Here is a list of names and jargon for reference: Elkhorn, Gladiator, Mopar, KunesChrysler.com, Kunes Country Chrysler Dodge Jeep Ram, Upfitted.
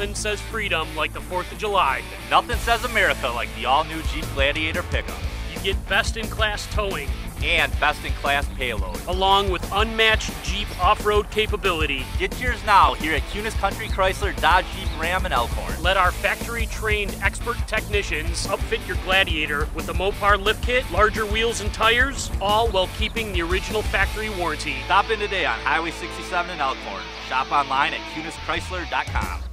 nothing says freedom like the 4th of July. And nothing says America like the all-new Jeep Gladiator pickup. You get best-in-class towing. And best-in-class payload. Along with unmatched Jeep off-road capability. Get yours now here at Kunes Country Chrysler Dodge Jeep Ram in Elkhorn. Let our factory-trained expert technicians upfit your Gladiator with a Mopar lift kit, larger wheels and tires, all while keeping the original factory warranty. Stop in today on Highway 67 in Elkhorn. Shop online at KunesChrysler.com.